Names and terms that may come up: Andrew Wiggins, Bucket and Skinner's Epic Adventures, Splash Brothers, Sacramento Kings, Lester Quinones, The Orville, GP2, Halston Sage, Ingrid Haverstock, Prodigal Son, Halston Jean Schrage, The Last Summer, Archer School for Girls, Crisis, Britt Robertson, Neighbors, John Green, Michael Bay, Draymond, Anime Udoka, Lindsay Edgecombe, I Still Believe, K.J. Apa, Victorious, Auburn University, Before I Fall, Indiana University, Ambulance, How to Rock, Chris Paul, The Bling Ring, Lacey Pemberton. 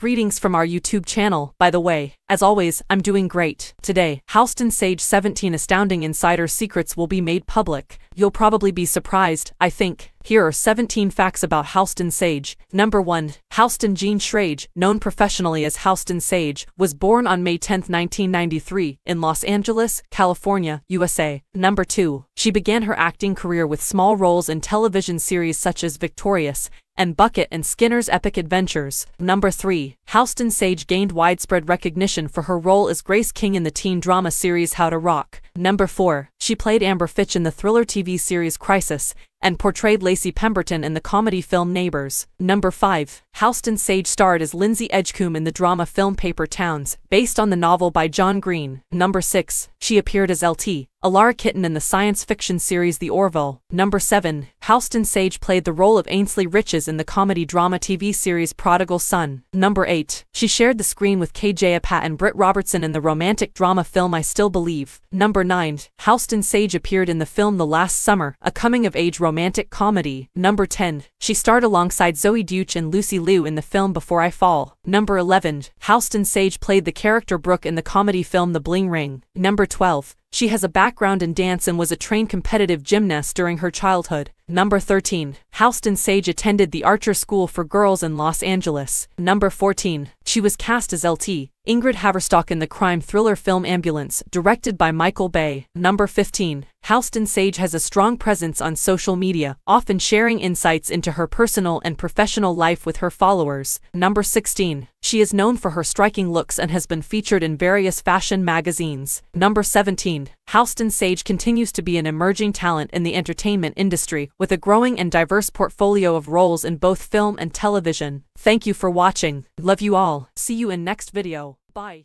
Greetings from our YouTube channel, by the way. As always, I'm doing great. Today, Halston Sage 17 Astounding Insider Secrets will be made public. You'll probably be surprised, I think. Here are 17 facts about Halston Sage. Number 1. Halston Jean Schrage, known professionally as Halston Sage, was born on May 10, 1993, in Los Angeles, California, USA. Number 2. She began her acting career with small roles in television series such as Victorious and Bucket and Skinner's Epic Adventures. Number 3. Halston Sage gained widespread recognition for her role as Grace King in the teen drama series How to Rock. Number 4. She played Amber Fitch in the thriller TV series Crisis, and portrayed Lacey Pemberton in the comedy film Neighbors. Number 5. Halston Sage starred as Lindsay Edgecombe in the drama film Paper Towns, based on the novel by John Green. Number 6. She appeared as LT, Alara Kitten in the science fiction series The Orville. Number 7. Halston Sage played the role of Ainsley Riches in the comedy-drama TV series Prodigal Son. Number 8. She shared the screen with K.J. Apa and Britt Robertson in the romantic drama film I Still Believe. Number 9. Halston Sage appeared in the film The Last Summer, a coming-of-age romantic comedy. Number 10. She starred alongside Zoe Deutch and Lucy Liu in the film Before I Fall. Number 11. Halston Sage played the character Brooke in the comedy film The Bling Ring. Number 12. She has a background in dance and was a trained competitive gymnast during her childhood. Number 13. Halston Sage attended the Archer School for Girls in Los Angeles. Number 14. She was cast as LT, Ingrid Haverstock in the crime thriller film Ambulance, directed by Michael Bay. Number 15. Halston Sage has a strong presence on social media, often sharing insights into her personal and professional life with her followers. Number 16. She is known for her striking looks and has been featured in various fashion magazines. Number 17. Halston Sage continues to be an emerging talent in the entertainment industry, with a growing and diverse portfolio of roles in both film and television. Thank you for watching. Love you all. See you in next video. Bye.